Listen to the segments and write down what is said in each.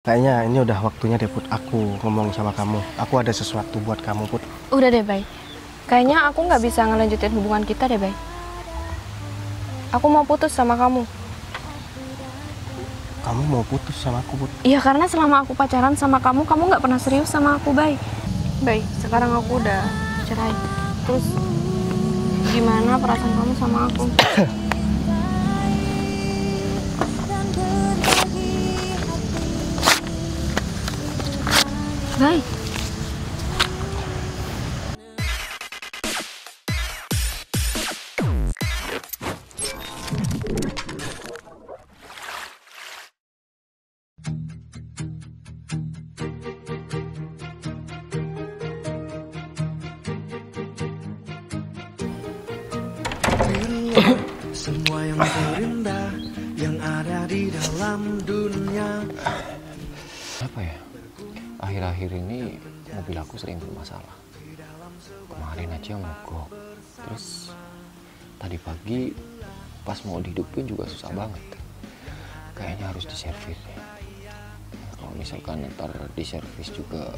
Kayaknya ini udah waktunya deh Put, aku ngomong sama kamu. Aku ada sesuatu buat kamu Put. Udah deh Bay, kayaknya aku nggak bisa ngelanjutin hubungan kita deh Bay. Aku mau putus sama kamu. Kamu mau putus sama aku Put? Iya karena selama aku pacaran sama kamu nggak pernah serius sama aku Bay. Bay, sekarang aku udah cerai. Terus gimana perasaan kamu sama aku? Bay. Semua yang terindah yang ada di dalam dunia. Apa ya? Akhir-akhir ini mobil aku sering bermasalah. Kemarin aja mogok. Terus tadi pagi pas mau dihidupin juga susah banget. Kayaknya harus diservis ya. Kalau misalkan ntar diservis juga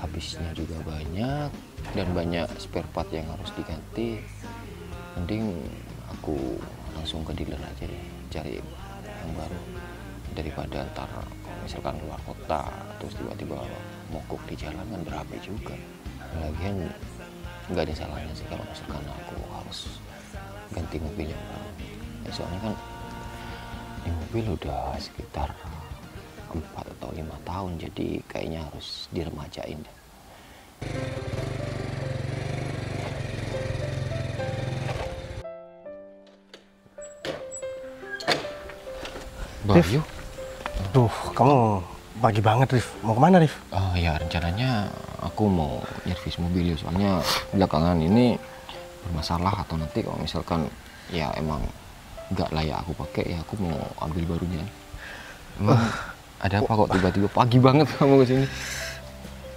habisnya juga banyak dan banyak spare part yang harus diganti. Mending aku langsung ke dealer aja deh, cari yang baru daripada ntar misalkan luar kota terus tiba-tiba mogok di jalan kan berapa juga. Lagian nggak ada salahnya sih kalau misalkan aku harus ganti mobil yang baru ya, soalnya kan ini mobil udah sekitar 4 atau 5 tahun jadi kayaknya harus diremajain. Bayu, duh, kamu pagi banget, Rif. Mau kemana, Rif? Oh ya, rencananya aku mau nyervis mobil ya, soalnya belakangan ini bermasalah atau nanti kalau misalkan ya emang nggak layak aku pakai ya aku mau ambil barunya. Emang ada apa kok tiba-tiba pagi banget kamu kesini?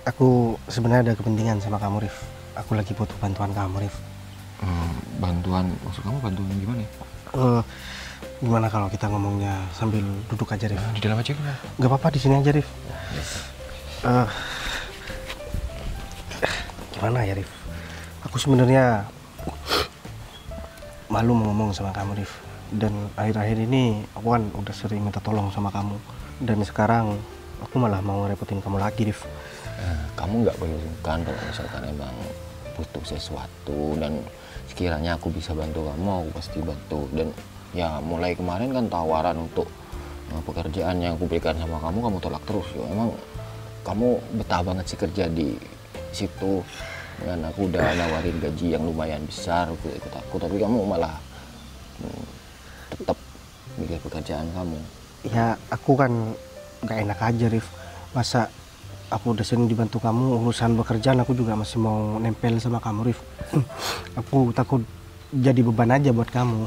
Aku sebenarnya ada kepentingan sama kamu, Rif. Aku lagi butuh bantuan kamu, Rif. Bantuan? Maksud kamu bantuan gimana? Gimana kalau kita ngomongnya sambil duduk aja, Rif? Di dalam aja gimana? Gak apa-apa, di sini aja, Rif. Gimana ya, Rif? Aku sebenarnya malu ngomong sama kamu, Rif. Dan akhir-akhir ini aku kan udah sering minta tolong sama kamu. Dan sekarang aku malah mau ngerepotin kamu lagi, Rif. Kamu nggak boleh sungkan kalau misalkan emang butuh sesuatu dan sekiranya aku bisa bantu kamu, aku pasti bantu. Dan ya mulai kemarin kan tawaran untuk pekerjaan yang aku berikan sama kamu tolak terus. Ya, emang kamu betah banget sih kerja di situ dan aku udah nawarin gaji yang lumayan besar untuk ikut aku, tapi kamu malah tetap milih pekerjaan kamu. Ya aku kan gak enak aja, Rif. Masa aku udah sering dibantu kamu urusan pekerjaan aku juga masih mau nempel sama kamu, Rif. Aku takut jadi beban aja buat kamu.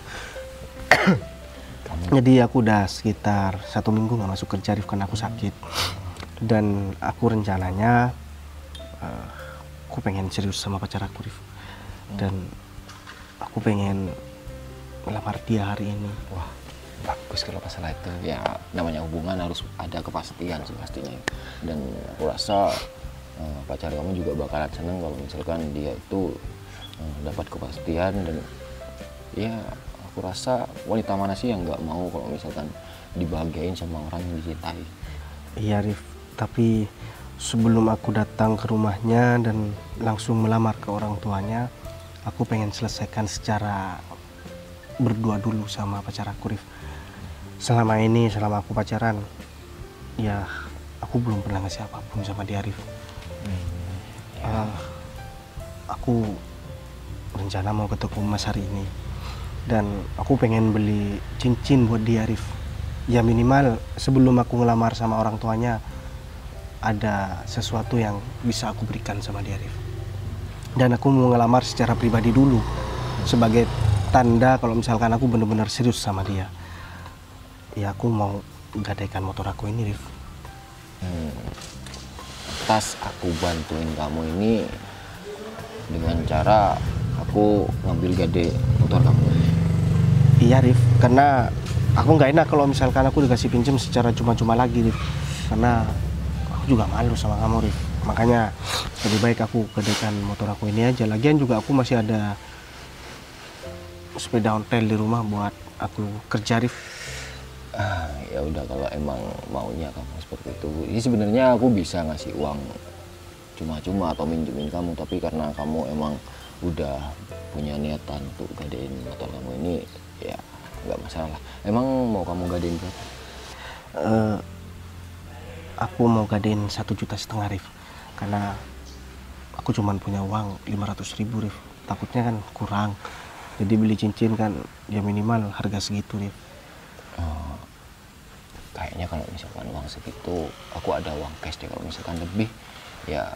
Jadi aku udah sekitar 1 minggu nggak masuk kerja, Rif, karena aku sakit. Dan aku rencananya aku pengen serius sama pacar aku, Rif. Dan aku pengen ngelamar dia hari ini. Wah, bagus kalau masalah itu. Ya namanya hubungan harus ada kepastian sih pastinya. Dan aku rasa pacar kamu juga bakalan seneng kalau misalkan dia itu dapat kepastian. Dan ya aku rasa wanita mana sih yang nggak mau kalau misalkan dibahagiain sama orang yang dicintai. Iya, Rif, tapi sebelum aku datang ke rumahnya dan langsung melamar ke orang tuanya, aku pengen selesaikan secara berdua dulu sama pacar aku, Rif. Selama ini, selama aku pacaran, ya aku belum pernah ngasih apapun sama dia, Rif. Aku rencana mau ketemu Mas hari ini. Dan aku pengen beli cincin buat dia, Rif. Ya minimal sebelum aku ngelamar sama orang tuanya, ada sesuatu yang bisa aku berikan sama dia, Rif. Dan aku mau ngelamar secara pribadi dulu, sebagai tanda kalau misalkan aku bener-bener serius sama dia. Ya aku mau gadaikan motor aku ini, Rif. Atas aku bantuin kamu ini dengan cara aku ngambil gade motor kamu. Iya, Rif, karena aku nggak enak kalau misalkan aku dikasih pinjam secara cuma-cuma lagi, Rif. karena aku juga malu sama kamu, Rif. Makanya lebih baik aku kedekan motor aku ini aja. Lagian juga aku masih ada sepeda ontel di rumah buat aku kerja, Rif. Ah, ya udah kalau emang maunya kamu seperti itu. Ini sebenarnya aku bisa ngasih uang cuma-cuma atau minjemin kamu, tapi karena kamu emang udah punya niatan untuk gadein motor kamu ini, ya nggak masalah. Emang mau kamu gadein berapa? Aku mau gadein 1,5 juta, Rif, karena aku cuman punya uang 500.000, Rif. Takutnya kan kurang, jadi beli cincin kan ya minimal harga segitu, Rif. Kayaknya kalau misalkan uang segitu, aku ada uang cash deh. Kalau misalkan lebih, ya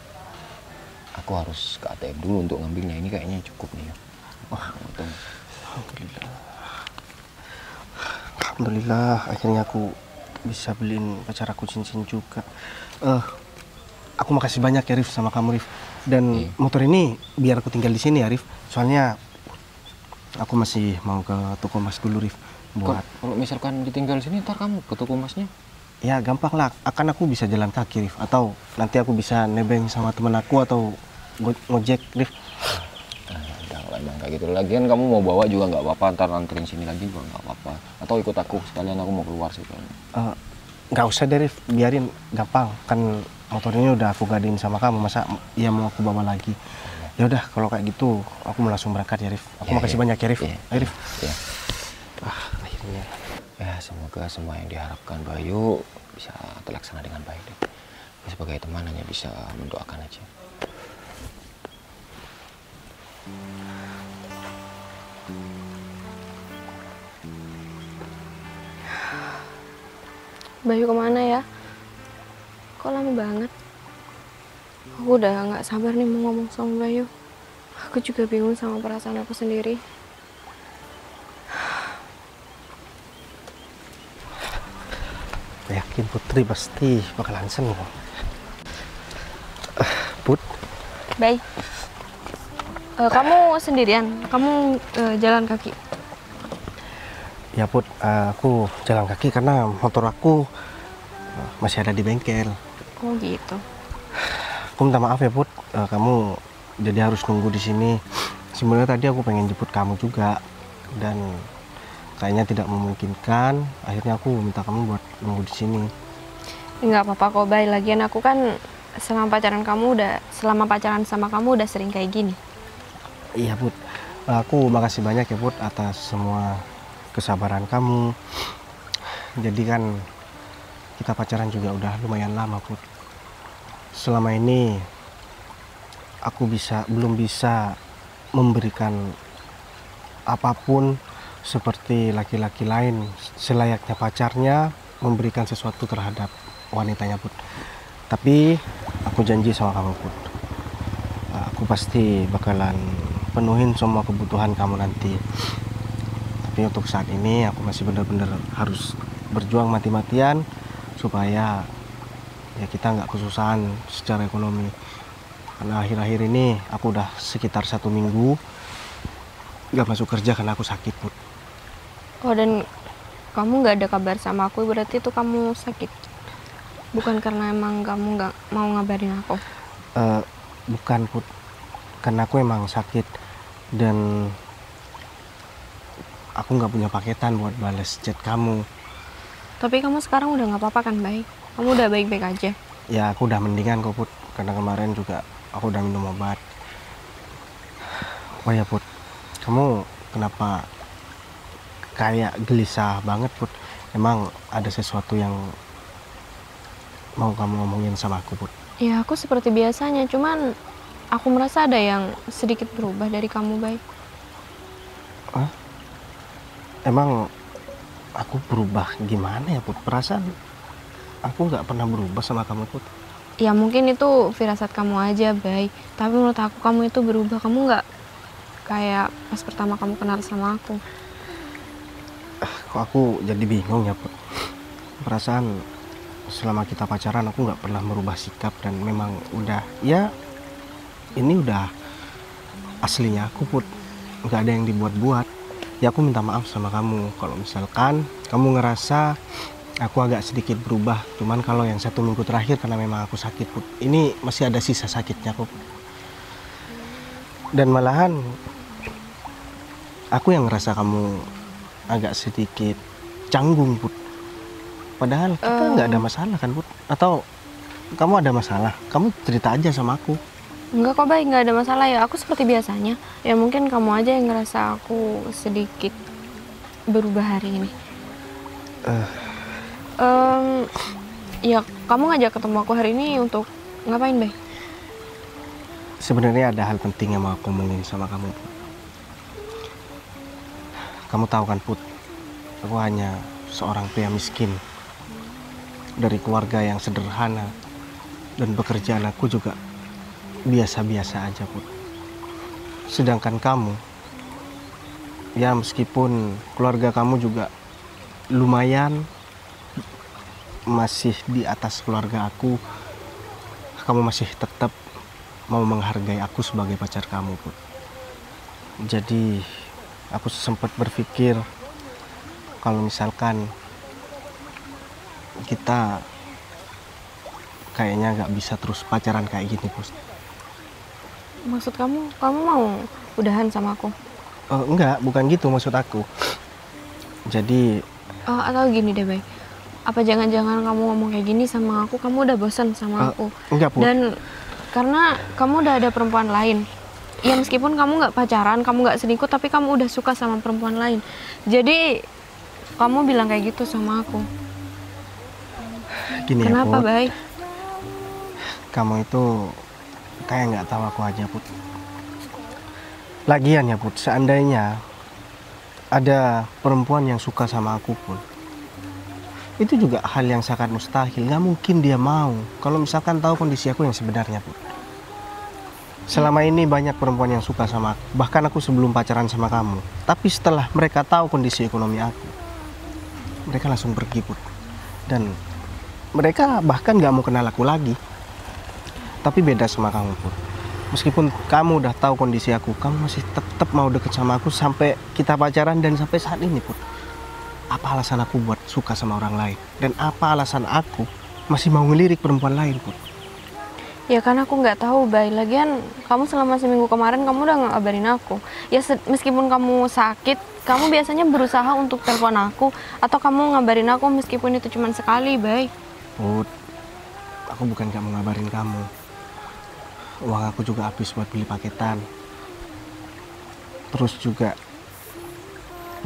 aku harus ke ATM dulu untuk ngambilnya. Ini kayaknya cukup nih. Wah, untung. Alhamdulillah. Alhamdulillah, akhirnya aku bisa beliin pacar aku cincin juga. Aku makasih banyak ya, Rif, sama kamu, Rif. Dan motor ini biar aku tinggal di sini ya, Rif. Soalnya aku masih mau ke toko emas dulu, Rif. Buat kalau misalkan ditinggal sini, ntar kamu ke toko emasnya? Ya gampang lah, akan aku bisa jalan kaki, Rif. Atau nanti aku bisa nebeng sama temen aku atau ngojek, Rif. Emang kayak gitu. Lagian kamu mau bawa juga nggak apa-apa, ntar anterin sini lagi juga nggak apa-apa. Atau ikut aku, sekalian aku mau keluar sih. Nggak usah deh, Rif, biarin, gampang. Kan motornya udah aku gadein sama kamu, masa ya mau aku bawa lagi? Ya udah, kalau kayak gitu aku mau langsung berangkat ya, Rif. Aku makasih banyak ya, Rif. Ayo, Rif. Akhirnya. Ya, semoga semua yang diharapkan Bayu bisa terlaksana dengan baik deh. Sebagai teman hanya bisa mendoakan aja. Bayu kemana ya? Kok lama banget? Aku udah nggak sabar nih mau ngomong sama Bayu. Aku juga bingung sama perasaan aku sendiri. Yakin Putri pasti bakalan seneng. Put. Baik. Kamu sendirian? Kamu jalan kaki? Ya Put, aku jalan kaki karena motor aku masih ada di bengkel. Oh gitu. Aku minta maaf ya Put, kamu jadi harus nunggu di sini. Sebenarnya tadi aku pengen jemput kamu juga dan kayaknya tidak memungkinkan. Akhirnya aku minta kamu buat nunggu di sini. Enggak apa-apa kok Bay, lagian aku kan selama pacaran sama kamu udah sering kayak gini. Iya Put, aku makasih banyak ya Put atas semua kesabaran kamu. Jadi kan kita pacaran juga udah lumayan lama Put. Selama ini aku belum bisa memberikan apapun seperti laki-laki lain selayaknya pacarnya memberikan sesuatu terhadap wanitanya Put. Tapi aku janji sama kamu Put, aku pasti bakalan penuhin semua kebutuhan kamu nanti. Tapi untuk saat ini aku masih benar-benar harus berjuang mati-matian supaya ya kita nggak kesusahan secara ekonomi. Karena akhir-akhir ini aku udah sekitar 1 minggu nggak masuk kerja karena aku sakit Put. Oh, dan kamu nggak ada kabar sama aku, berarti itu kamu sakit? Bukan karena emang kamu nggak mau ngabarin aku? Bukan Put, karena aku emang sakit dan aku nggak punya paketan buat balas chat kamu. Tapi kamu sekarang udah nggak apa-apa kan, Bay? Kamu udah baik-baik aja? Ya, aku udah mendingan kok, Put. Karena kemarin juga aku udah minum obat. Wah ya, Put. Kamu kenapa kayak gelisah banget, Put? Emang ada sesuatu yang mau kamu ngomongin sama aku, Put? Ya, aku seperti biasanya. Cuman aku merasa ada yang sedikit berubah dari kamu, Bay. Hah? Emang aku berubah gimana ya Put? Perasaan aku nggak pernah berubah sama kamu Put. Ya mungkin itu firasat kamu aja Bay. Tapi menurut aku kamu itu berubah. Kamu nggak kayak pas pertama kamu kenal sama aku. Kok aku jadi bingung ya Put. Perasaan selama kita pacaran aku nggak pernah merubah sikap. Dan memang udah ya ini udah aslinya aku Put. Nggak ada yang dibuat-buat. Ya aku minta maaf sama kamu kalau misalkan kamu ngerasa aku agak sedikit berubah. Cuman kalau yang satu luku terakhir karena memang aku sakit, Put. Ini masih ada sisa sakitnya, Put. Dan malahan aku yang ngerasa kamu agak sedikit canggung, Put. Padahal kita nggak ada masalah kan, Put? Atau kamu ada masalah? Kamu cerita aja sama aku. Enggak kok, Bay, nggak ada masalah ya. Aku seperti biasanya. Ya mungkin kamu aja yang ngerasa aku sedikit berubah hari ini. Ya kamu ngajak ketemu aku hari ini untuk ngapain, Bay? Sebenarnya ada hal penting yang mau aku omongin sama kamu. Kamu tahu kan, Put? Aku hanya seorang pria miskin dari keluarga yang sederhana, dan pekerjaan aku juga biasa-biasa aja, Put. Sedangkan kamu, ya meskipun keluarga kamu juga lumayan, masih di atas keluarga aku, kamu masih tetap mau menghargai aku sebagai pacar kamu, Put. Jadi aku sempat berpikir kalau misalkan kita kayaknya nggak bisa terus pacaran kayak gini, Put. Maksud kamu, kamu mau udahan sama aku? Enggak, bukan gitu maksud aku. Jadi... atau gini deh, Bay. Apa jangan-jangan kamu ngomong kayak gini sama aku, kamu udah bosan sama aku? Enggak, Put. Dan karena kamu udah ada perempuan lain. Ya meskipun kamu nggak pacaran, kamu nggak selingkuh, tapi kamu udah suka sama perempuan lain. Jadi kamu bilang kayak gitu sama aku. Gini, kenapa, ya, Bay? Kamu itu... kayak nggak tahu aku aja, Put. Lagian ya, Put, seandainya ada perempuan yang suka sama aku pun, itu juga hal yang sangat mustahil. Nggak mungkin dia mau kalau misalkan tahu kondisi aku yang sebenarnya, Put. Selama ini banyak perempuan yang suka sama aku, bahkan aku sebelum pacaran sama kamu. Tapi setelah mereka tahu kondisi ekonomi aku, mereka langsung pergi, Put. Dan mereka bahkan nggak mau kenal aku lagi. Tapi beda sama kamu, Put. Meskipun kamu udah tahu kondisi aku, kamu masih tetap mau deket sama aku sampai kita pacaran dan sampai saat ini, Put. Apa alasan aku buat suka sama orang lain? Dan apa alasan aku masih mau ngelirik perempuan lain, Put? Ya kan aku nggak tahu, Bay. Lagian kamu selama seminggu kemarin kamu udah nggak ngabarin aku. Ya meskipun kamu sakit, kamu biasanya berusaha untuk telepon aku atau kamu ngabarin aku meskipun itu cuma sekali, Bay. Put, aku bukan nggak mau ngabarin kamu. Uang aku juga habis buat beli paketan. Terus juga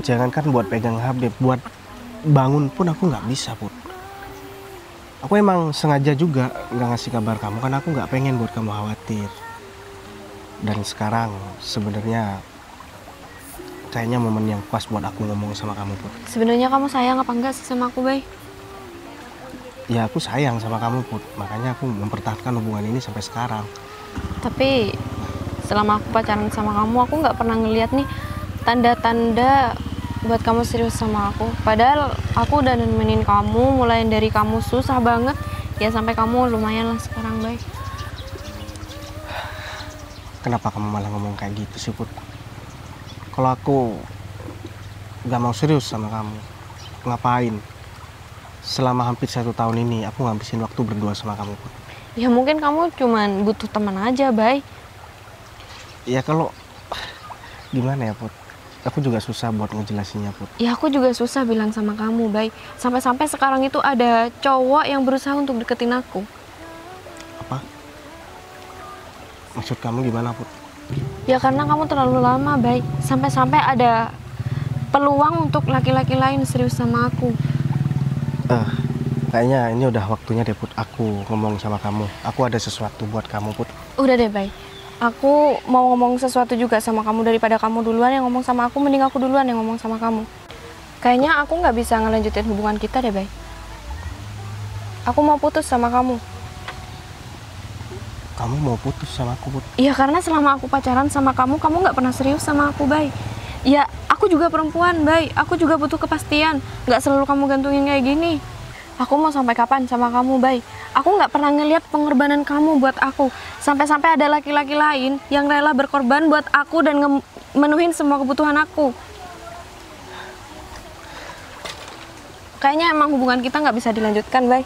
jangankan buat pegang HP, buat bangun pun aku nggak bisa, Put. Aku emang sengaja juga nggak ngasih kabar kamu, karena aku nggak pengen buat kamu khawatir. Dan sekarang sebenarnya kayaknya momen yang pas buat aku ngomong sama kamu, Put. Sebenarnya kamu sayang apa enggak sih sama aku, Bay? Ya aku sayang sama kamu, Put. Makanya aku mempertahankan hubungan ini sampai sekarang. Tapi selama aku pacaran sama kamu, aku nggak pernah ngeliat nih tanda-tanda buat kamu serius sama aku. Padahal aku udah nemenin kamu mulai dari kamu susah banget ya sampai kamu lumayan lah sekarang, Bay. Kenapa kamu malah ngomong kayak gitu sih, Put? Kalau aku nggak mau serius sama kamu, ngapain selama hampir 1 tahun ini aku ngabisin waktu berdua sama kamu, Put? Ya mungkin kamu cuman butuh teman aja, Bay. Ya kalau gimana ya, Put? Aku juga susah buat ngejelasinnya, Put. Ya aku juga susah bilang sama kamu, Bay. Sampai-sampai sekarang itu ada cowok yang berusaha untuk deketin aku. Apa? Maksud kamu gimana, Put? Ya karena kamu terlalu lama, Bay. Sampai-sampai ada peluang untuk laki-laki lain serius sama aku. Kayaknya ini udah waktunya deh, Put. Aku ngomong sama kamu. Aku ada sesuatu buat kamu, Put. Udah deh, Bay. Aku mau ngomong sesuatu juga sama kamu. Daripada kamu duluan yang ngomong sama aku, mending aku duluan yang ngomong sama kamu. Kayaknya aku nggak bisa ngelanjutin hubungan kita deh, Bay. Aku mau putus sama kamu. Kamu mau putus sama aku, Put? Iya, karena selama aku pacaran sama kamu nggak pernah serius sama aku, Bay. Ya, aku juga perempuan, Bay. Aku juga butuh kepastian. Nggak selalu kamu gantungin kayak gini. Aku mau sampai kapan sama kamu, Bay? Aku nggak pernah ngelihat pengorbanan kamu buat aku. Sampai-sampai ada laki-laki lain yang rela berkorban buat aku dan memenuhi semua kebutuhan aku. Kayaknya emang hubungan kita nggak bisa dilanjutkan, Bay.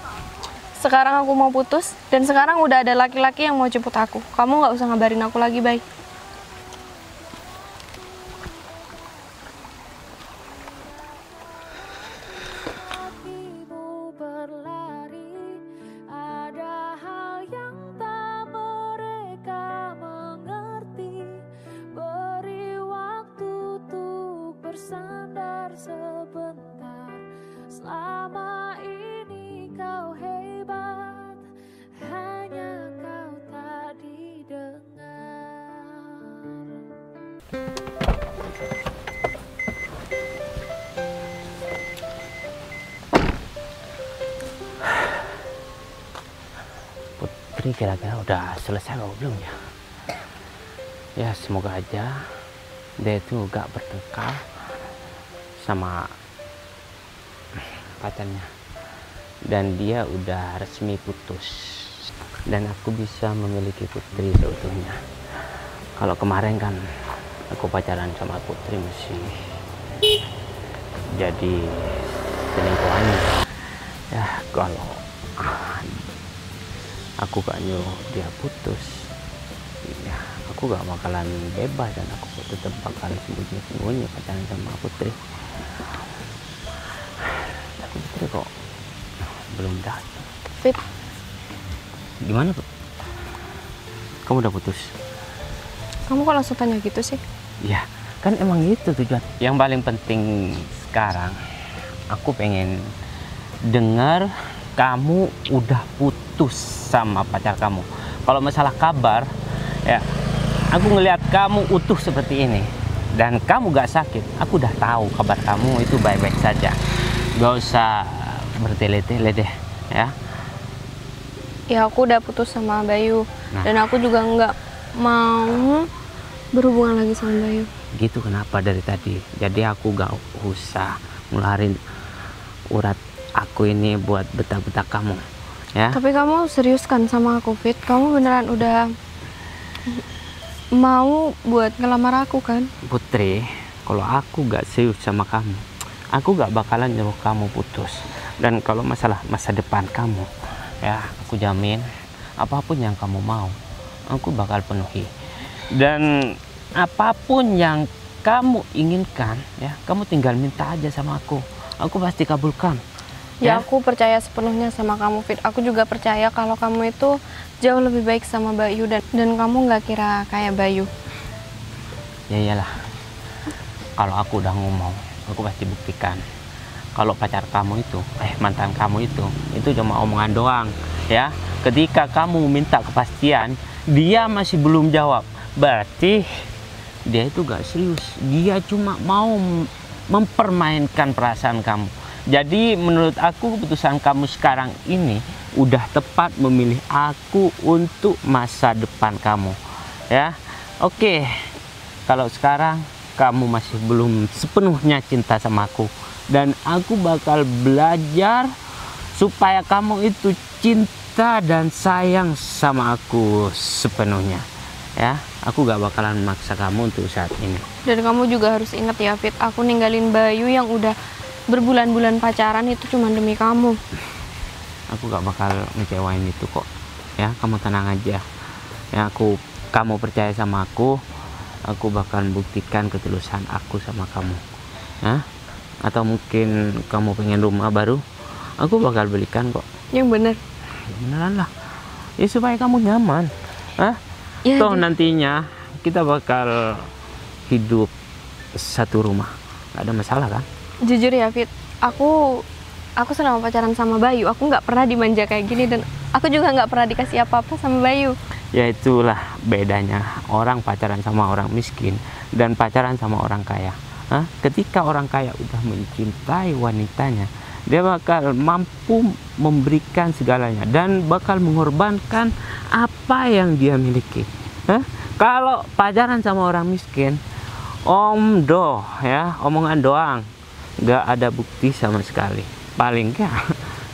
Sekarang aku mau putus, dan sekarang udah ada laki-laki yang mau jemput aku. Kamu nggak usah ngabarin aku lagi, Bay. Kira-kira udah selesai atau belum ya? Ya semoga aja dia itu gak bertengkar sama pacarnya dan dia udah resmi putus dan aku bisa memiliki Putri seutuhnya. Kalau kemarin kan aku pacaran sama Putri masih jadi selingkuhannya. Ya kalau aku gak nyuruh dia putus, ya, aku gak bakalan bebas dan aku tetap bakal sembunyi-sembunyi pacaran sama Putri. Tapi Putri kok belum datang. Fit, gimana Put? Kamu udah putus? Kamu kok langsung tanya gitu sih? Ya, kan emang gitu tujuan. Yang paling penting sekarang, aku pengen dengar kamu udah putus sama pacar kamu. Kalau masalah kabar, ya aku ngelihat kamu utuh seperti ini dan kamu gak sakit. Aku udah tahu kabar kamu itu baik-baik saja. Gak usah bertele-tele deh, ya. Ya aku udah putus sama Bayu, nah. Dan aku juga nggak mau berhubungan lagi sama Bayu. Gitu kenapa dari tadi? Jadi aku gak usah ngelarin urat aku ini buat betah-betah kamu, ya. Tapi kamu serius kan sama aku, Fit? Kamu beneran udah mau buat ngelamar aku kan? Putri, kalau aku gak serius sama kamu, aku gak bakalan nyuruh kamu putus. Dan kalau masalah masa depan kamu, ya aku jamin apapun yang kamu mau, aku bakal penuhi. Dan apapun yang kamu inginkan, ya kamu tinggal minta aja sama aku. Aku pasti kabulkan. Ya, aku percaya sepenuhnya sama kamu, Fit. Aku juga percaya kalau kamu itu jauh lebih baik sama Bayu dan kamu nggak kira kayak Bayu. Ya iyalah. Kalau aku udah ngomong, aku pasti buktikan. Kalau pacar kamu itu, mantan kamu itu cuma omongan doang, ya. Ketika kamu minta kepastian, dia masih belum jawab. Berarti dia itu gak serius. Dia cuma mau mempermainkan perasaan kamu. Jadi menurut aku keputusan kamu sekarang ini udah tepat memilih aku untuk masa depan kamu, ya. Oke, kalau sekarang kamu masih belum sepenuhnya cinta sama aku, dan aku bakal belajar supaya kamu itu cinta dan sayang sama aku sepenuhnya, ya. Aku gak bakalan memaksa kamu untuk saat ini. Dan kamu juga harus ingat ya, Fit, aku ninggalin Bayu yang udah berbulan-bulan pacaran itu cuma demi kamu. Aku gak bakal ngecewain itu kok. Ya, kamu tenang aja. Ya, kamu percaya sama aku. Aku bakal buktikan ketulusan aku sama kamu. Ya? Atau mungkin kamu pengen rumah baru? Aku bakal belikan kok. Yang bener. Beneran lah. Ya supaya kamu nyaman. Hah? Ya, toh nantinya kita bakal hidup satu rumah. Gak ada masalah kan? Jujur ya Fit, aku selama pacaran sama Bayu, aku nggak pernah dimanja kayak gini dan aku juga nggak pernah dikasih apa-apa sama Bayu. Ya itulah bedanya orang pacaran sama orang miskin dan pacaran sama orang kaya. Hah? Ketika orang kaya udah mencintai wanitanya, dia bakal mampu memberikan segalanya dan bakal mengorbankan apa yang dia miliki. Hah? Kalau pacaran sama orang miskin, ya omongan doang. Gak ada bukti sama sekali. Paling gak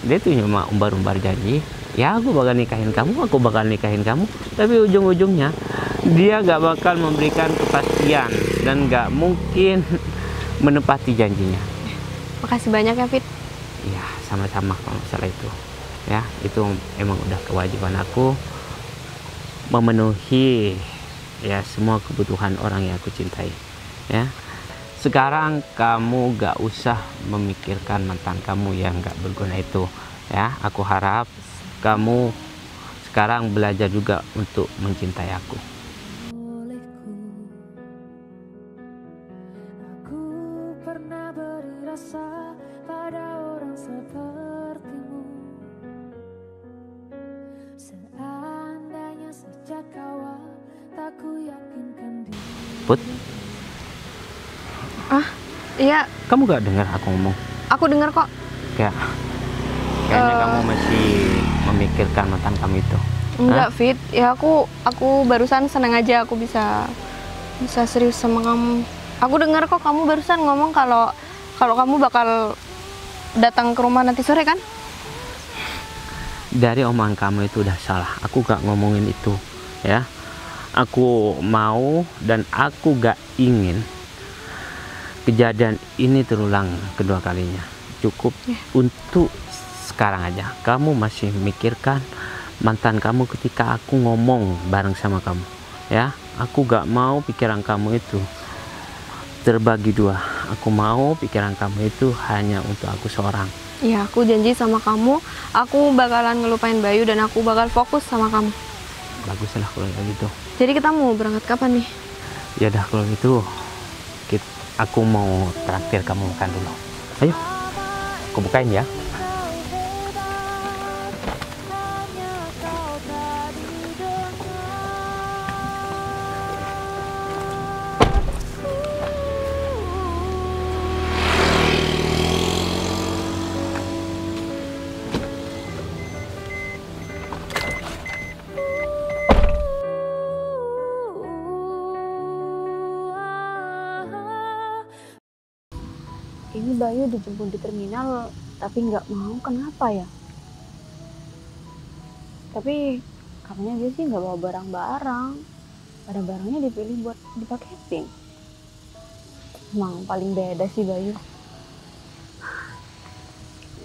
dia tuh cuma umbar-umbar janji. Ya aku bakal nikahin kamu, aku bakal nikahin kamu. Tapi ujung-ujungnya dia gak bakal memberikan kepastian dan gak mungkin menepati janjinya. Makasih banyak ya Fit. Iya. sama-sama kalau masalah itu. Ya, itu emang udah kewajiban aku memenuhi ya semua kebutuhan orang yang aku cintai. Ya. Sekarang kamu gak usah memikirkan mantan kamu yang gak berguna itu. Ya, aku harap kamu sekarang belajar juga untuk mencintai aku. Aku pernah beri rasa pada orang sepertimu. Seandainya sejak awal tak ku yakinkan diri. Put? Ah, iya. Kamu gak dengar aku ngomong? Aku dengar kok. Kayaknya kamu masih memikirkan mantan kamu itu. Enggak, Fit. Ya aku barusan senang aja aku bisa serius sama kamu. Aku dengar kok kamu barusan ngomong kalau kamu bakal datang ke rumah nanti sore kan? Dari omongan kamu itu udah salah. Aku gak ngomongin itu, ya. Aku mau dan aku gak ingin kejadian ini terulang kedua kalinya. Cukup untuk sekarang aja. Kamu masih memikirkan mantan kamu ketika aku ngomong bareng sama kamu. Ya, aku gak mau pikiran kamu itu terbagi dua. Aku mau pikiran kamu itu hanya untuk aku seorang. Iya, aku janji sama kamu. Aku bakalan ngelupain Bayu dan aku bakal fokus sama kamu. Baguslah kalau gitu. Jadi kita mau berangkat kapan nih? Ya udah kalau gitu. Aku mau traktir kamu makan dulu. Ayo, aku bukain ya. Ini Bayu dijemput di terminal, tapi nggak mau, kenapa ya? Tapi katanya dia sih nggak bawa barang-barang. Barang-barangnya dipilih buat dipaketin. Emang paling beda sih Bayu.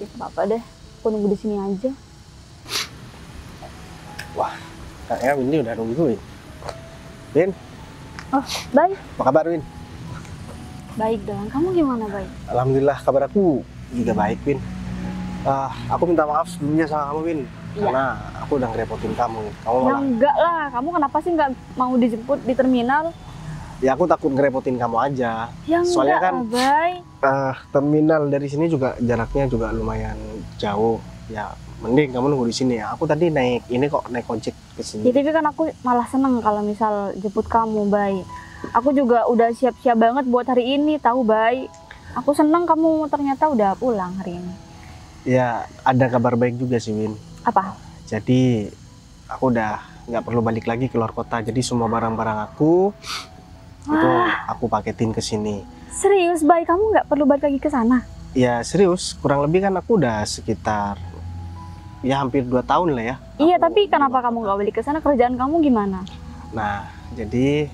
Ya apa-apa deh, aku nunggu di sini aja. Wah, kayaknya Windy udah nungguin. Win? Oh, Bayu. Apa kabar Win? Baik dong, kamu gimana Bay? Alhamdulillah kabar aku juga baik Win. Aku minta maaf sebelumnya sama kamu Win, karena aku udah ngerepotin kamu. Kamu malah... Enggak lah, kamu kenapa sih nggak mau dijemput di terminal? Ya aku takut ngerepotin kamu aja. Ya, soalnya kan terminal dari sini juga jaraknya juga lumayan jauh. Ya mending kamu nunggu di sini ya. Aku tadi naik ini kok, naik ojek ke sini. Jadi kan aku malah seneng kalau misal jemput kamu Bay. Aku juga udah siap-siap banget buat hari ini, tahu Bay. Aku senang kamu ternyata udah pulang hari ini. Ya, ada kabar baik juga sih, Win. Apa? Jadi, aku udah nggak perlu balik lagi keluar kota. Jadi, semua barang-barang aku, itu aku paketin ke sini. Serius, Bay? Kamu nggak perlu balik lagi ke sana? Ya, serius. Kurang lebih kan aku udah sekitar, ya hampir 2 tahun lah ya. Iya, tapi kenapa kamu nggak balik ke sana? Kerjaan kamu gimana? Nah, jadi...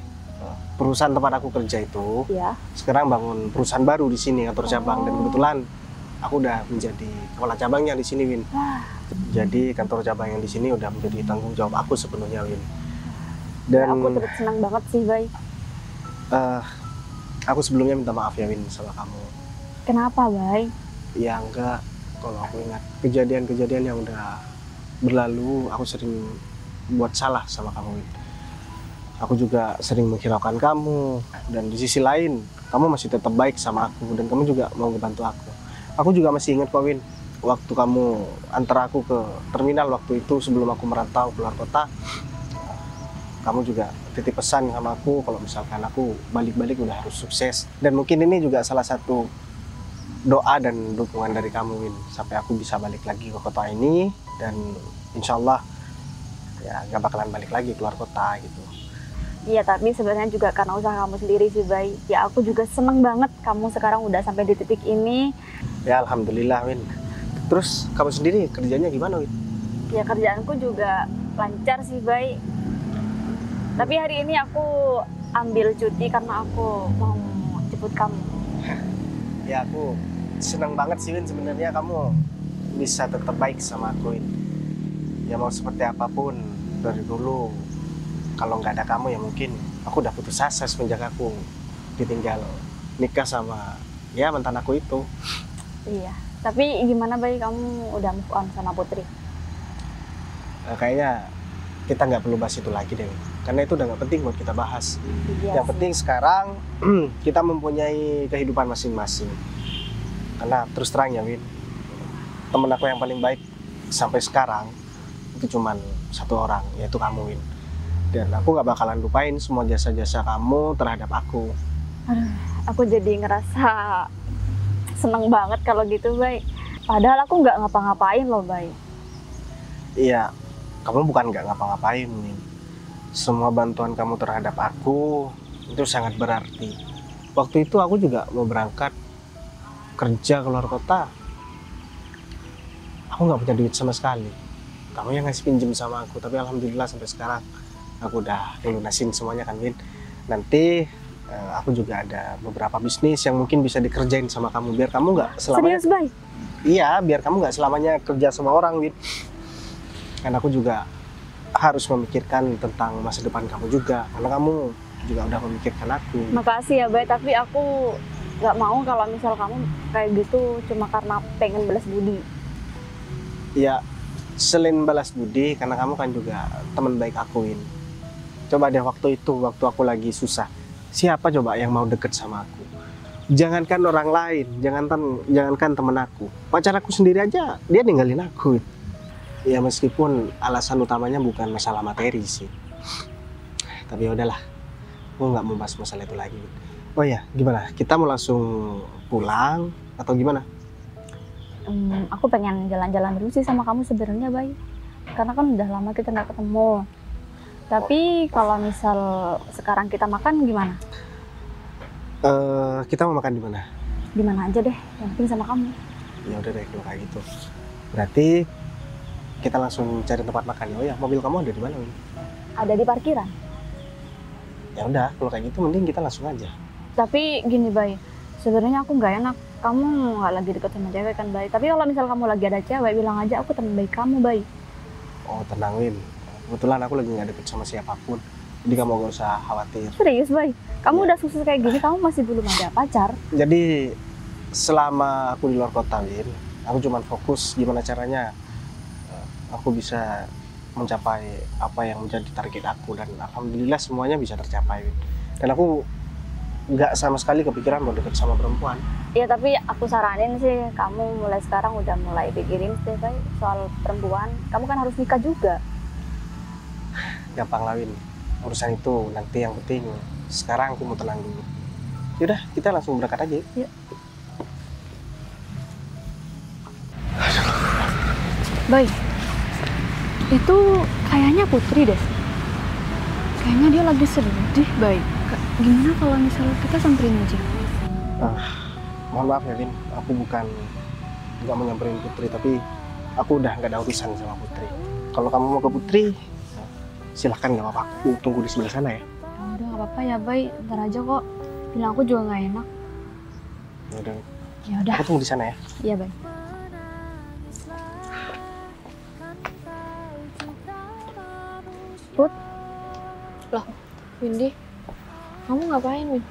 Perusahaan tempat aku kerja itu sekarang bangun perusahaan baru di sini, kantor cabang, dan kebetulan aku udah menjadi kepala cabangnya di sini, Win. Jadi kantor cabang yang di sini udah menjadi tanggung jawab aku sepenuhnya, Win. Dan ya, aku turut senang banget sih, Bay. Aku sebelumnya minta maaf ya, Win, sama kamu. Kenapa, Bay? Ya enggak, kalau aku ingat kejadian-kejadian yang udah berlalu, aku sering buat salah sama kamu, Win. Aku juga sering menghiraukan kamu, dan di sisi lain, kamu masih tetap baik sama aku, dan kamu juga mau ngebantu aku. Aku juga masih ingat kok, Win, waktu kamu antar aku ke terminal waktu itu sebelum aku merantau keluar kota, kamu juga titip pesan sama aku kalau misalkan aku balik-balik udah harus sukses. Dan mungkin ini juga salah satu doa dan dukungan dari kamu, Win, sampai aku bisa balik lagi ke kota ini, dan insya Allah ya gak bakalan balik lagi keluar kota gitu. Iya, tapi sebenarnya juga karena usaha kamu sendiri sih, Bay. Ya, aku juga seneng banget kamu sekarang udah sampai di titik ini. Ya, Alhamdulillah, Win. Terus, kamu sendiri kerjanya gimana, Win? Ya, kerjaanku juga lancar sih, Bay. Tapi hari ini aku ambil cuti karena aku mau jemput kamu. Ya, aku seneng banget sih, Win. Sebenarnya kamu bisa tetap baik sama aku ini. Ya mau seperti apapun dari dulu, kalau nggak ada kamu ya mungkin aku udah putus asa semenjak aku ditinggal nikah sama ya mantan aku itu. Iya, tapi gimana Bayu, kamu udah move on sama Putri? Kayaknya kita nggak perlu bahas itu lagi deh, karena itu udah nggak penting buat kita bahas. Iya, yang penting sekarang kita mempunyai kehidupan masing-masing. Karena terus terang ya Win, temen aku yang paling baik sampai sekarang itu cuman satu orang, yaitu kamu Win. Dan aku nggak bakalan lupain semua jasa-jasa kamu terhadap aku. Aduh, aku jadi ngerasa seneng banget kalau gitu Bay. Padahal aku nggak ngapa-ngapain loh Bay. Iya, kamu bukan nggak ngapa-ngapain nih. Semua bantuan kamu terhadap aku itu sangat berarti. Waktu itu aku juga mau berangkat kerja keluar kota. Aku nggak punya duit sama sekali. Kamu yang ngasih pinjem sama aku, tapi alhamdulillah sampai sekarang aku udah lunasin semuanya kan Win. Nanti aku juga ada beberapa bisnis yang mungkin bisa dikerjain sama kamu, biar kamu nggak selamanya. Serius Bay? Iya, biar kamu nggak selamanya kerja sama orang Win. Dan aku juga harus memikirkan tentang masa depan kamu juga, karena kamu juga udah memikirkan aku. Makasih ya Bay, tapi aku nggak mau kalau misal kamu kayak gitu cuma karena pengen balas budi. Ya, selain balas budi, karena kamu kan juga teman baik akuin. Coba deh waktu itu, waktu aku lagi susah, siapa coba yang mau deket sama aku? Jangankan orang lain, jangankan temen aku, pacar aku sendiri aja dia ninggalin aku. Ya meskipun alasan utamanya bukan masalah materi sih, tapi udahlah, gue nggak mau bahas masalah itu lagi. Oh ya, gimana? Kita mau langsung pulang atau gimana? Aku pengen jalan-jalan dulu sih sama kamu sebenarnya Bay, karena kan udah lama kita nggak ketemu. Tapi kalau misal sekarang kita makan gimana? Kita mau makan di mana? Di mana aja deh, yang penting sama kamu. Ya udah deh kalau kayak gitu. Berarti kita langsung cari tempat makan. Oh ya, mobil kamu ada di mana? Ada di parkiran. Ya udah, kalau kayak gitu mending kita langsung aja. Tapi gini Bay, sebenarnya aku nggak enak. Kamu nggak lagi deket sama cewek kan Bay. Tapi kalau misal kamu lagi ada cewek, bilang aja aku teman baik kamu Bay. Oh tenang Win, kebetulan aku lagi nggak deket sama siapapun. Jadi kamu nggak usah khawatir. Serius Bay, kamu ya udah sukses kayak gini, kamu masih belum ada pacar. Jadi selama aku di luar kota Win, aku cuma fokus gimana caranya aku bisa mencapai apa yang menjadi target aku, dan alhamdulillah semuanya bisa tercapai. Dan aku nggak sama sekali kepikiran mau deket sama perempuan. Iya, tapi aku saranin sih kamu mulai sekarang udah mulai pikirin sih Bay, soal perempuan. Kamu kan harus nikah juga. Gampang lawin urusan itu, nanti yang penting sekarang aku mau tenang dulu. Yaudah, kita langsung berangkat aja. Yuk. Bay, itu kayaknya Putri deh. Kayaknya dia lagi sedih Bay. Gimana kalau misalnya kita samperin aja? Mohon maaf ya Lin, aku bukan nggak mau nyamperin Putri, tapi aku udah nggak ada urusan sama Putri. Kalau kamu mau ke Putri, silahkan, nggak apa-apa. Aku tunggu di sebelah sana ya. Ya udah nggak apa-apa ya Bay, ntar aja kok. Bilang aku juga nggak enak. Ya udah. Aku tunggu di sana ya. Iya Bay. Put, loh, Windy, kamu ngapain Win?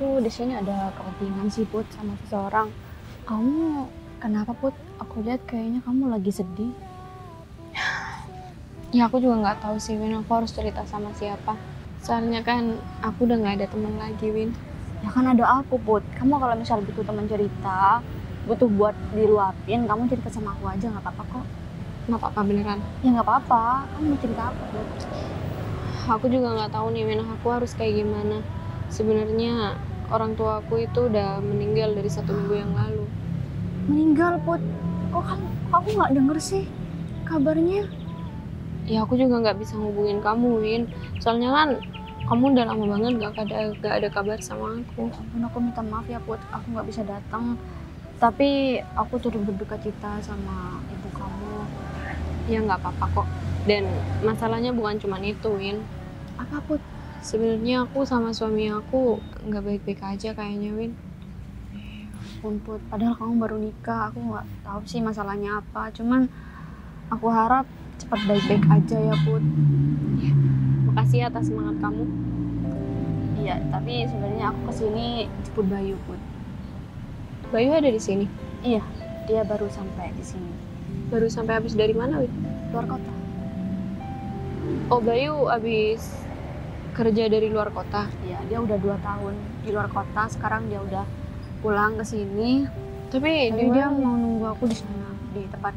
Aku di sini ada kepentingan sih Put sama seseorang. Kamu kenapa Put? Aku lihat kayaknya kamu lagi sedih. Ya aku juga nggak tahu sih Win, aku harus cerita sama siapa. Soalnya kan aku udah nggak ada teman lagi Win. Ya kan ada aku Put. Kamu kalau misal butuh teman cerita, butuh buat diluapin, kamu cerita sama aku aja, nggak apa-apa kok. Nggak apa-apa beneran? Ya nggak apa-apa. Kamu mau cerita apa Put? Aku juga nggak tahu nih Win, aku harus kayak gimana. Sebenarnya orang tua aku itu udah meninggal dari 1 minggu yang lalu. Meninggal Put? Kok aku nggak denger sih kabarnya? Ya aku juga nggak bisa ngubungin kamu Win. Soalnya kan kamu udah lama banget nggak ada kabar sama aku. Ya ampun, aku minta maaf ya Put, aku nggak bisa datang. Tapi aku turut berduka cita sama ibu kamu. Ya nggak apa-apa kok. Dan masalahnya bukan cuma itu Win. Apa Put? Sebenarnya aku sama suami aku nggak baik-baik aja kayaknya Win. ampun Put, padahal kamu baru nikah, aku nggak tahu sih masalahnya apa, cuman aku harap cepat baik-baik aja ya Put. Ya, makasih atas semangat kamu. Iya, tapi sebenarnya aku kesini jemput Bayu Put. Bayu ada di sini? Iya, dia baru sampai di sini. Baru sampai habis dari mana, Wid? Luar kota. Oh, Bayu habis kerja dari luar kota? Iya, dia udah 2 tahun di luar kota, sekarang dia udah pulang ke sini. Tapi dia mau nunggu aku di sana, di tempat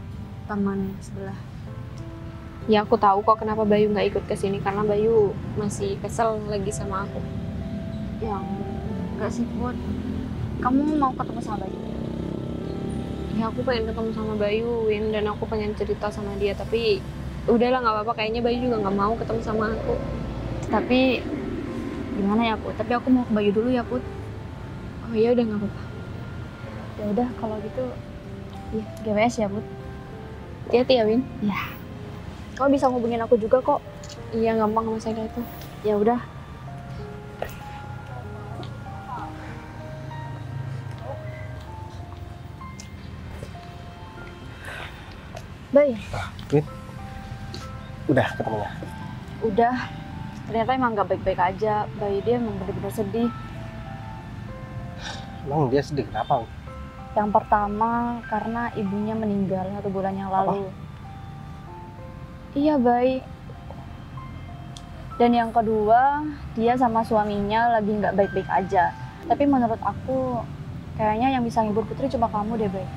taman sebelah. Ya, aku tahu kok kenapa Bayu nggak ikut ke sini, karena Bayu masih kesel lagi sama aku. Ya, nggak sih, Put. Kamu mau ketemu sama Bayu? Ya, aku pengen ketemu sama Bayu, Win, dan aku pengen cerita sama dia, tapi udahlah nggak apa-apa, kayaknya Bayu juga nggak mau ketemu sama aku. Tapi gimana ya, Put? Tapi aku mau ke Bayu dulu ya, Put. Oh iya, udah nggak apa-apa. Ya udah, kalau gitu ya, GWS ya, Put. Hati-hati ya, Win. Ya. Kamu bisa hubungin aku juga kok. Iya, gampang masalah itu. Ya udah. Bayu. Win, udah ketemunya? Udah. Ternyata emang gak baik-baik aja. Bayu dia emang bener-bener sedih. Emang dia sedih kenapa? Yang pertama, karena ibunya meninggal 1 bulan yang lalu. Apa? Iya, Bayu. Dan yang kedua, dia sama suaminya lagi gak baik-baik aja. Tapi menurut aku, kayaknya yang bisa ngibur Putri cuma kamu deh, Bayu.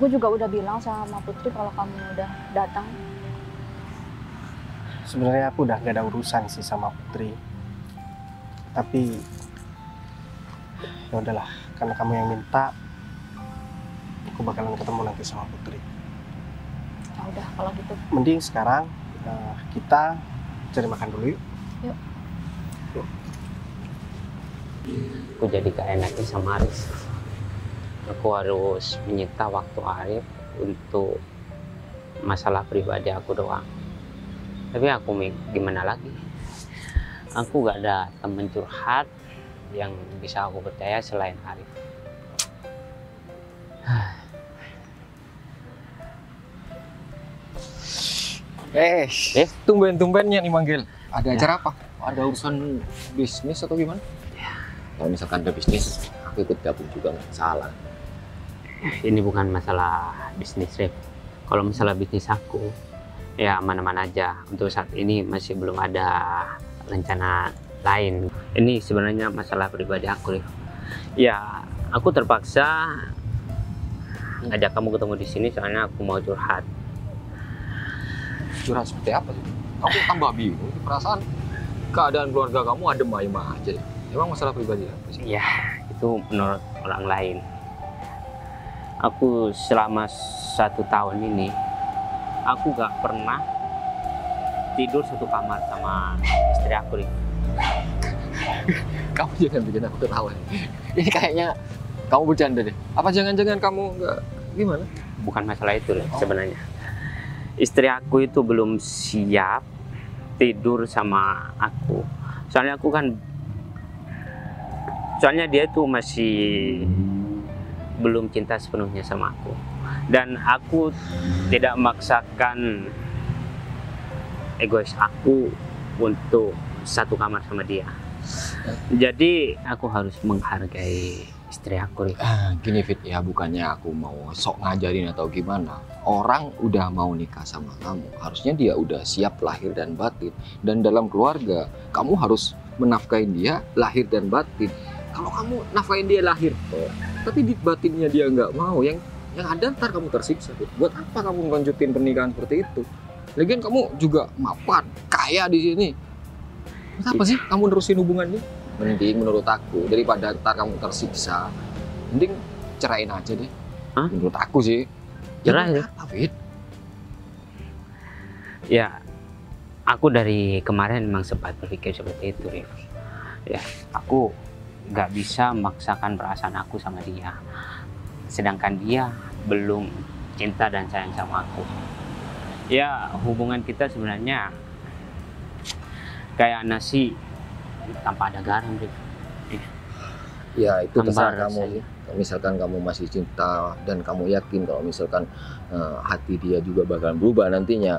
Aku juga udah bilang sama Putri kalau kamu udah datang. Sebenarnya aku udah gak ada urusan sih sama Putri. Tapi ya udahlah, karena kamu yang minta, aku bakalan ketemu nanti sama Putri. Ya udah kalau gitu. Mending sekarang kita cari makan dulu yuk. Yuk. Yuk. Aku jadi gak enaknya sama Arif. Aku harus menyita waktu Arif untuk masalah pribadi aku doang. Tapi aku gimana lagi? Aku gak ada temen curhat yang bisa aku percaya selain Arif. Tumben-tumbennya nih manggil. Ada acara apa? Ada urusan bisnis atau gimana? Ya. Kalau misalkan ada bisnis, aku ikut gabung juga nggak salah. Ini bukan masalah bisnis, Rip. Kalau masalah bisnis aku, ya mana-mana aja. Untuk saat ini masih belum ada rencana lain. Ini sebenarnya masalah pribadi aku, Rip. Ya, aku terpaksa ngajak kamu ketemu di sini soalnya aku mau curhat. Curhat seperti apa sih? Aku tambah bingung. Perasaan keadaan keluarga kamu adem ayem aja. Emang masalah pribadi apa sih? Ya, itu menurut orang lain. Aku selama 1 tahun ini, aku gak pernah tidur satu kamar sama istri aku, Rik. Kamu jangan bikin aku ketawa. Ini kayaknya kamu bercanda deh. Apa jangan-jangan kamu gak gimana? Bukan masalah itu, Rik, sebenarnya. Istri aku itu belum siap tidur sama aku. Soalnya aku kan, soalnya dia itu masih belum cinta sepenuhnya sama aku, dan aku tidak memaksakan egois aku untuk satu kamar sama dia. Jadi aku harus menghargai istri aku, Rif. Gini Fit, ya bukannya aku mau sok ngajarin atau gimana. Orang udah mau nikah sama kamu, harusnya dia udah siap lahir dan batin. Dan dalam keluarga, kamu harus menafkahin dia lahir dan batin. Kalau kamu nafkahin dia lahir toh, tapi di batinnya dia nggak mau, yang ada ntar kamu tersiksa. Buat apa kamu lanjutin pernikahan seperti itu? Lagian kamu juga mapan, kaya di sini. Buat apa sih kamu nerusin hubungannya? Mending menurut aku, daripada ntar kamu tersiksa, mending cerain aja deh. Hah? Menurut aku sih. Cerai ya? Ya, aku dari kemarin memang sempat berpikir seperti itu, Rif. Ya, aku gak bisa memaksakan perasaan aku sama dia, sedangkan dia belum cinta dan sayang sama aku. Ya, hubungan kita sebenarnya kayak nasi tanpa ada garam, Rif. ya itu terserah kamu. Misalkan kamu masih cinta dan kamu yakin kalau misalkan hati dia juga bakalan berubah nantinya,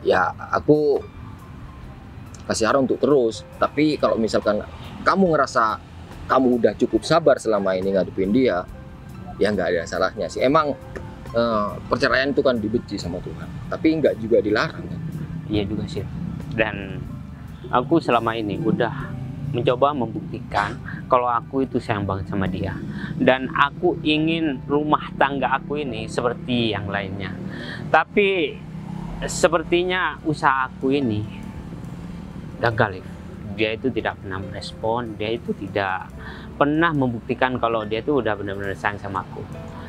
ya aku kasih saran untuk terus. Tapi kalau misalkan kamu ngerasa kamu udah cukup sabar selama ini ngadepin dia, ya nggak ada salahnya sih. Emang perceraian itu kan dibenci sama Tuhan, tapi nggak juga dilarang. Iya juga sih. Dan aku selama ini udah mencoba membuktikan kalau aku itu sayang banget sama dia, dan aku ingin rumah tangga aku ini seperti yang lainnya. Tapi sepertinya usaha aku ini gagal. Dia itu tidak pernah merespon, dia itu tidak pernah membuktikan kalau dia itu udah benar-benar sayang sama aku.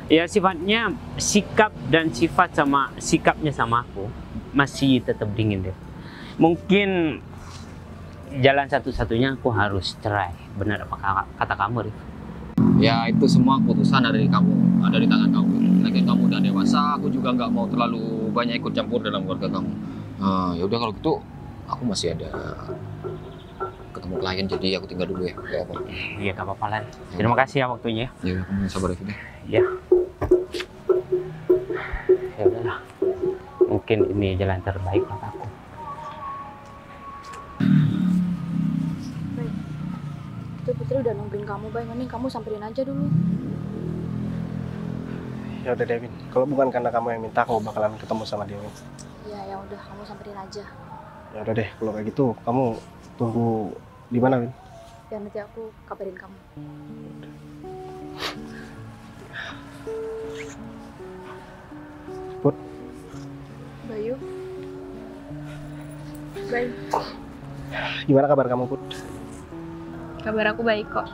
Ya sifatnya, sikap dan sifat sama sikapnya sama aku masih tetap dingin deh. Mungkin jalan satu-satunya aku harus cerai. Benar apa kata kamu, Rif? Ya itu semua keputusan ada di kamu, ada di tangan kamu. Lagi kamu udah dewasa, aku juga nggak mau terlalu banyak ikut campur dalam keluarga kamu. Ya udah kalau gitu, aku masih ada ketemu klien, jadi aku tinggal dulu ya. Gak apa? Iya nggak apa-apa lah. Terima kasih ya waktunya. Ya kamu sabar Rif. Ya. Ya udahlah. Mungkin ini jalan terbaik buat aku. Putri udah nungguin kamu, Bay. Mending kamu samperin aja dulu. Ya udah, David. Kalau bukan karena kamu yang minta, aku bakalan ketemu sama dia. Ya udah, kamu samperin aja. Ya udah deh, kalau kayak gitu, kamu tunggu di mana, Win? Ya nanti aku kabarin kamu. Put. Bayu. Bayu. Gimana kabar kamu, Put? Kabar aku baik kok.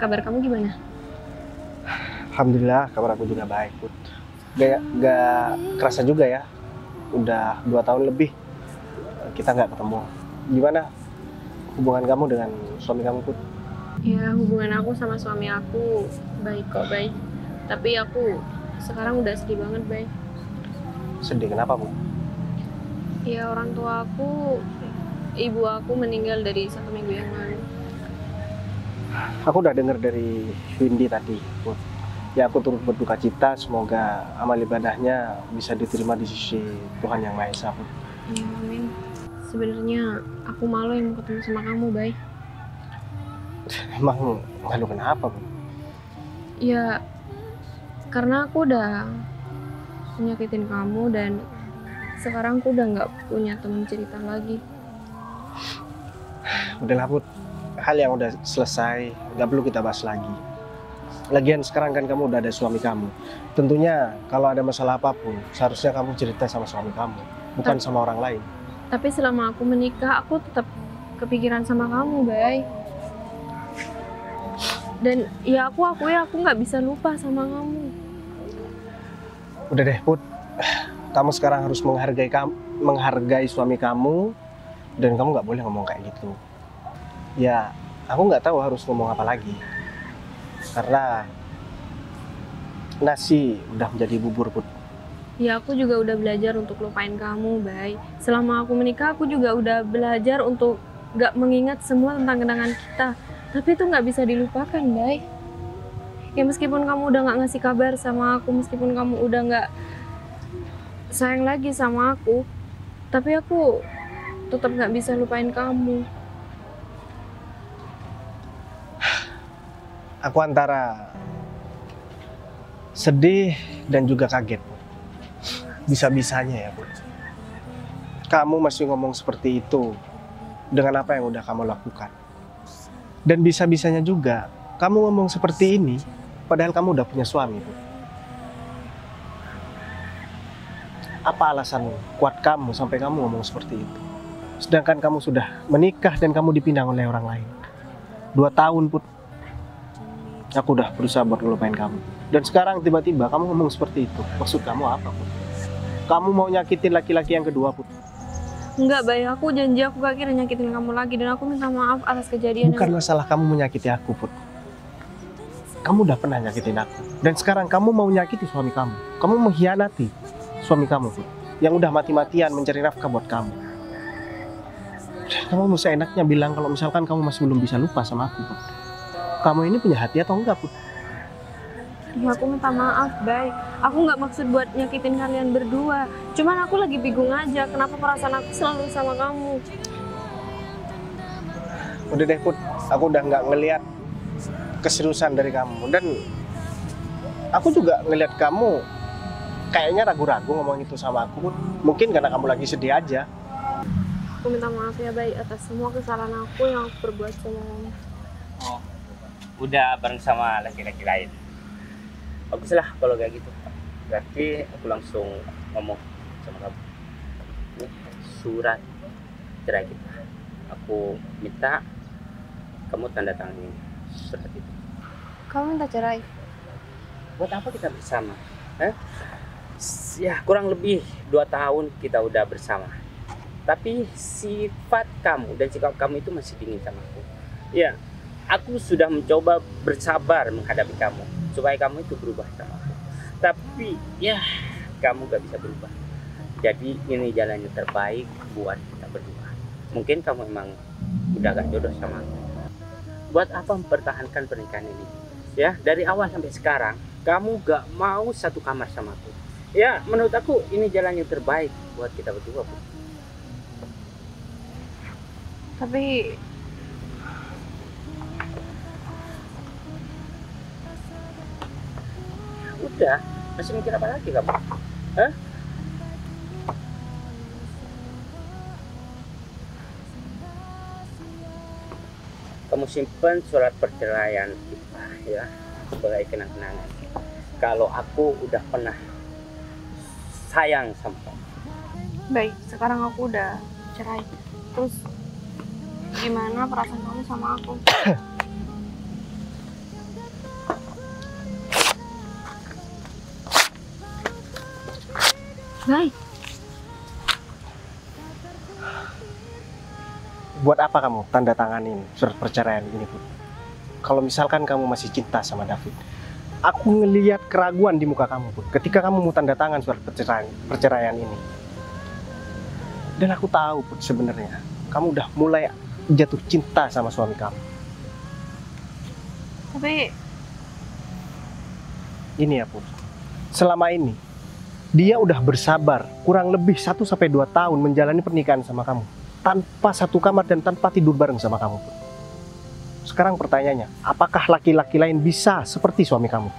Kabar kamu gimana? Alhamdulillah, kabar aku juga baik, Put. Gak kerasa juga ya, udah 2 tahun lebih kita nggak ketemu. Gimana hubungan kamu dengan suami kamu, Put? Ya, hubungan aku sama suami aku baik kok, Bay. Tapi aku sekarang udah sedih banget, Bay. Sedih kenapa, Bu? Ya, orang tua aku, ibu aku meninggal dari 1 minggu yang lalu. Aku udah dengar dari Windy tadi, Put. Ya aku turut berduka cita, semoga amal ibadahnya bisa diterima di sisi Tuhan Yang Maha Esa, Put. Ya, amin. Sebenarnya aku malu yang mau ketemu sama kamu, Bay. Emang malu kenapa, Bu? Ya, karena aku udah nyakitin kamu dan sekarang aku udah nggak punya teman cerita lagi. Udahlah, Put. Hal yang udah selesai, nggak perlu kita bahas lagi. Lagian sekarang kan kamu udah ada suami kamu. Tentunya kalau ada masalah apapun, seharusnya kamu cerita sama suami kamu, bukan sama orang lain. Tapi selama aku menikah, aku tetap kepikiran sama kamu, Bay. Dan ya aku nggak bisa lupa sama kamu. Udah deh, Put. Kamu sekarang harus menghargai suami kamu, dan kamu nggak boleh ngomong kayak gitu. Ya, aku nggak tahu harus ngomong apa lagi. Karena nasi udah menjadi bubur, Put. Ya, aku juga udah belajar untuk lupain kamu, Bay. Selama aku menikah, aku juga udah belajar untuk nggak mengingat semua tentang kenangan kita. Tapi itu nggak bisa dilupakan, Bay. Ya, meskipun kamu udah nggak ngasih kabar sama aku, meskipun kamu udah nggak sayang lagi sama aku, tapi aku tetap nggak bisa lupain kamu. Aku antara sedih dan juga kaget, bisa-bisanya ya, Bu. Kamu masih ngomong seperti itu dengan apa yang udah kamu lakukan. Dan bisa-bisanya juga, kamu ngomong seperti ini, padahal kamu udah punya suami, Bu. Apa alasan kuat kamu sampai kamu ngomong seperti itu? Sedangkan kamu sudah menikah dan kamu dipinang oleh orang lain. 2 tahun, Put. Aku udah berusaha buat ngelupain kamu. Dan sekarang tiba-tiba kamu ngomong seperti itu. Maksud kamu apa, Put? Kamu mau nyakitin laki-laki yang kedua, Put? Enggak, Bay. Aku janji aku gak akan nyakitin kamu lagi. Dan aku minta maaf atas kejadian. Bukan masalah kamu menyakiti aku, Put. Kamu udah pernah nyakitin aku. Dan sekarang kamu mau nyakiti suami kamu. Kamu mengkhianati suami kamu, Put. Yang udah mati-matian mencari nafkah buat kamu. Kamu seenaknya bilang kalau misalkan kamu masih belum bisa lupa sama aku, Put. kamu ini punya hati atau enggak, Put? Aku minta maaf, Bay. Aku nggak maksud buat nyakitin kalian berdua. Cuman aku lagi bingung aja, kenapa perasaan aku selalu sama kamu. Udah deh, Put. Aku udah nggak ngelihat keseriusan dari kamu. Dan aku juga ngelihat kamu kayaknya ragu-ragu ngomong itu sama aku, Put. Mungkin karena kamu lagi sedih aja. Aku minta maaf ya, Bay, atas semua kesalahan aku yang aku perbuat sama kamu. Oh, udah bareng sama laki-laki lain. Bagus lah kalau kayak gitu. Berarti aku langsung ngomong sama kamu. Ini surat cerai kita. Aku minta kamu tanda tangani surat itu. Kamu minta cerai? Buat apa kita bersama? Hah? Ya, kurang lebih 2 tahun kita udah bersama. Tapi sifat kamu dan sikap kamu itu masih dingin sama aku. Ya, aku sudah mencoba bersabar menghadapi kamu, supaya kamu itu berubah sama aku. Tapi ya kamu gak bisa berubah. Jadi ini jalannya terbaik buat kita berdua. Mungkin kamu emang udah gak jodoh sama aku. Buat apa mempertahankan pernikahan ini? Ya, dari awal sampai sekarang kamu gak mau satu kamar sama aku. Ya, menurut aku ini jalannya terbaik buat kita berdua, Bu. Tapi udah, masih mikir apa lagi kamu? Hah? Kamu simpen surat perceraian kita ya, sebagai kenang-kenangan. Kalau aku udah pernah sayang sama kamu. Baik, sekarang aku udah cerai. Terus gimana perasaan kamu sama aku? Bay, buat apa kamu tanda tanganin surat perceraian ini, Put? Kalau misalkan kamu masih cinta sama David, aku ngelihat keraguan di muka kamu, Put, ketika kamu mau tanda tangan surat perceraian ini. Dan aku tahu, Put, sebenarnya kamu udah mulai jatuh cinta sama suami kamu. Tapi ini ya, Put, selama ini dia udah bersabar kurang lebih 1-2 tahun menjalani pernikahan sama kamu tanpa satu kamar dan tanpa tidur bareng sama kamu. Sekarang pertanyaannya, apakah laki-laki lain bisa seperti suami kamu?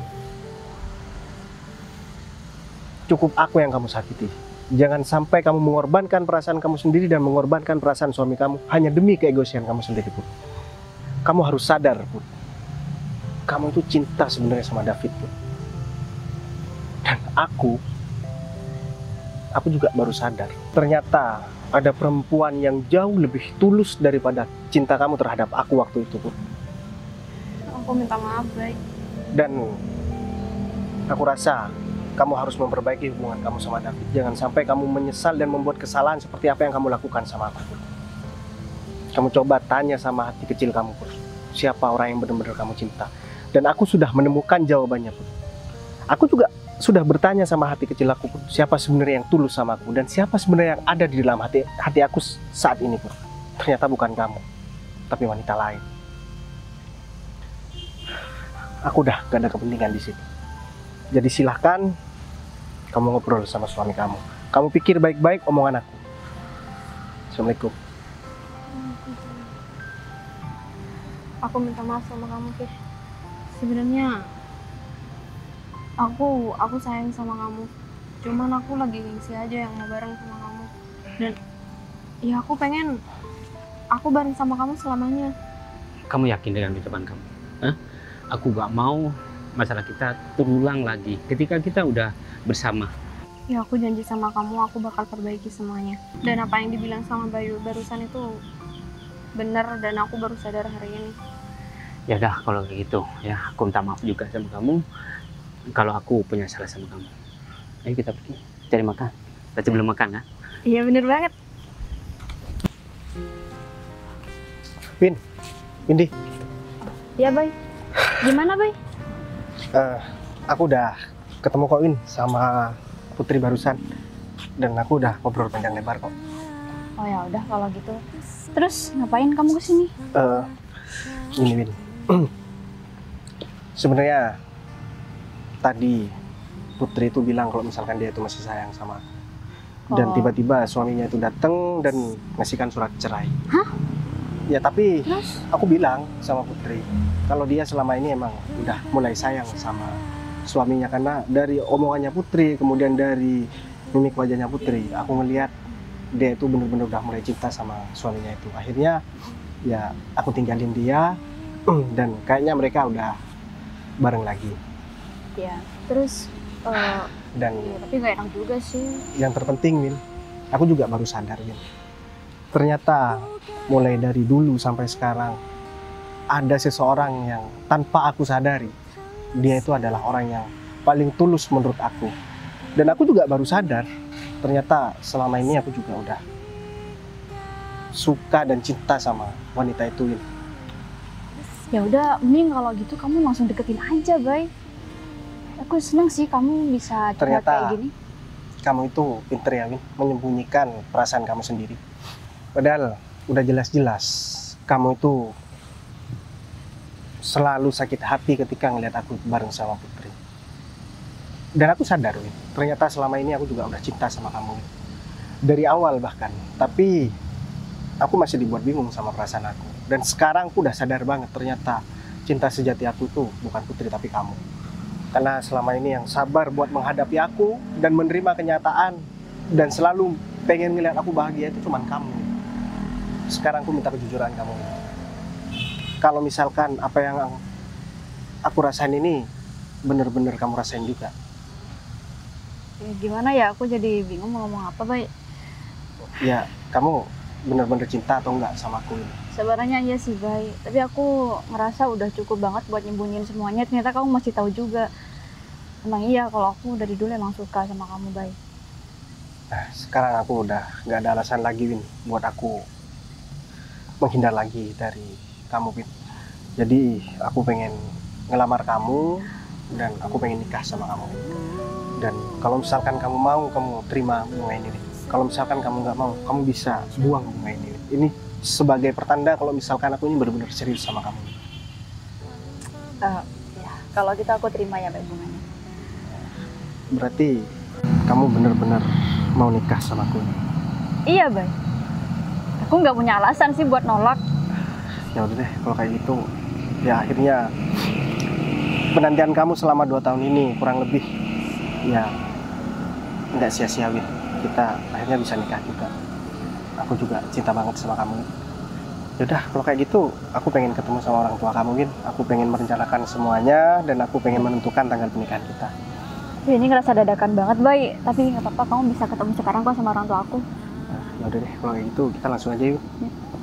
Cukup aku yang kamu sakiti. Jangan sampai kamu mengorbankan perasaan kamu sendiri dan mengorbankan perasaan suami kamu hanya demi keegoisan kamu sendiri, Put. Kamu harus sadar, Put. Kamu itu cinta sebenarnya sama David, Put. Dan aku juga baru sadar, ternyata ada perempuan yang jauh lebih tulus daripada cinta kamu terhadap aku waktu itu, Put. Aku minta maaf, Bay. Dan aku rasa kamu harus memperbaiki hubungan kamu sama David. Jangan sampai kamu menyesal dan membuat kesalahan seperti apa yang kamu lakukan sama aku. Kamu coba tanya sama hati kecil kamu, Put. Siapa orang yang benar-benar kamu cinta? Dan aku sudah menemukan jawabannya, Put. Aku juga sudah bertanya sama hati kecil aku, Put, siapa sebenarnya yang tulus sama aku dan siapa sebenarnya yang ada di dalam hati aku saat ini, Put. Ternyata bukan kamu, tapi wanita lain. Aku udah gak ada kepentingan di sini. Jadi silahkan kamu ngobrol sama suami kamu. Kamu pikir baik-baik omongan aku. Assalamualaikum. Aku minta maaf sama kamu, Put. Sebenarnya Aku sayang sama kamu, cuman aku lagi gengsi aja yang mau bareng sama kamu. Dan ya aku pengen aku bareng sama kamu selamanya. Kamu yakin dengan ucapan kamu? Hah? Aku gak mau masalah kita terulang lagi ketika kita udah bersama. Ya aku janji sama kamu, aku bakal perbaiki semuanya. Dan apa yang dibilang sama Bayu barusan itu benar dan aku baru sadar hari ini. Ya udah kalau kayak gitu, ya aku minta maaf juga sama kamu. Kalau aku punya salah sama kamu, ayo kita pergi cari makan. Tadi belum makan, kan? Iya, bener banget. Windy. Iya, Bay. Gimana, Bay? Aku udah ketemu kok, Win, sama Putri barusan. Dan aku udah ngobrol panjang lebar kok. Oh ya udah kalau gitu. Terus ngapain kamu kesini? Ini, Win. Sebenarnya tadi Putri itu bilang kalau misalkan dia itu masih sayang sama aku. Dan tiba-tiba suaminya itu datang dan ngasihkan surat cerai. Hah? Ya tapi terus? Aku bilang sama Putri kalau dia selama ini emang udah mulai sayang sama suaminya, karena dari omongannya Putri, kemudian dari mimik wajahnya Putri, aku ngelihat dia itu bener-bener udah mulai cinta sama suaminya itu. Akhirnya ya aku tinggalin dia dan kayaknya mereka udah bareng lagi. Ya terus dan ya, tapi gak enak juga sih. Yang terpenting Min, aku juga baru sadar Min, ternyata mulai dari dulu sampai sekarang ada seseorang yang tanpa aku sadari dia itu adalah orang yang paling tulus menurut aku. Dan aku juga baru sadar, ternyata selama ini aku juga udah suka dan cinta sama wanita itu. Ya udah, mending kalau gitu kamu langsung deketin aja, Bay. Aku senang sih kamu bisa cerita kayak gini. Kamu itu pinter ya, Win, menyembunyikan perasaan kamu sendiri. Padahal udah jelas-jelas kamu itu selalu sakit hati ketika ngeliat aku bareng sama Putri. Dan aku sadar, Win, ternyata selama ini aku juga udah cinta sama kamu, Win. Dari awal bahkan, tapi aku masih dibuat bingung sama perasaan aku. Dan sekarang aku udah sadar banget, ternyata cinta sejati aku tuh bukan Putri tapi kamu. Karena selama ini yang sabar buat menghadapi aku dan menerima kenyataan dan selalu pengen ngeliat aku bahagia itu cuman kamu. Sekarang aku minta kejujuran kamu. Kalau misalkan apa yang aku rasain ini bener-bener kamu rasain juga. Ya, gimana ya, aku jadi bingung mau ngomong apa, Bay. Ya, kamu bener-bener cinta atau enggak sama aku? Sebenarnya iya sih, Bay. Tapi aku ngerasa udah cukup banget buat nyembunyiin semuanya. Ternyata kamu masih tahu juga. Emang iya, kalau aku dari dulu emang suka sama kamu, Bay. Nah, sekarang aku udah nggak ada alasan lagi, Win, buat aku menghindar lagi dari kamu, Win. Jadi aku pengen ngelamar kamu dan aku pengen nikah sama kamu. Dan kalau misalkan kamu mau, kamu terima bunga ini. Kalau misalkan kamu nggak mau, kamu bisa buang bunga ini. Ini sebagai pertanda kalau misalkan aku ini benar-benar serius sama kamu. Ya, kalau gitu aku terima ya, Mbak, bunganya. Berarti kamu benar-benar mau nikah sama aku? Iya, Mbak. Aku nggak punya alasan sih buat nolak. Ya udah deh, kalau kayak gitu, ya akhirnya penantian kamu selama 2 tahun ini kurang lebih ya nggak sia-sia, Win. Kita akhirnya bisa nikah juga. Aku juga cinta banget sama kamu. Yaudah, kalau kayak gitu, aku pengen ketemu sama orang tua kamu, Win. Aku pengen merencanakan semuanya dan aku pengen menentukan tanggal pernikahan kita. Ya, ini ngerasa dadakan banget, Bay. Tapi nggak apa-apa, kamu bisa ketemu sekarang kok sama orang tua aku. Nah, yaudah deh, kalau kayak gitu kita langsung aja, Win. Ya.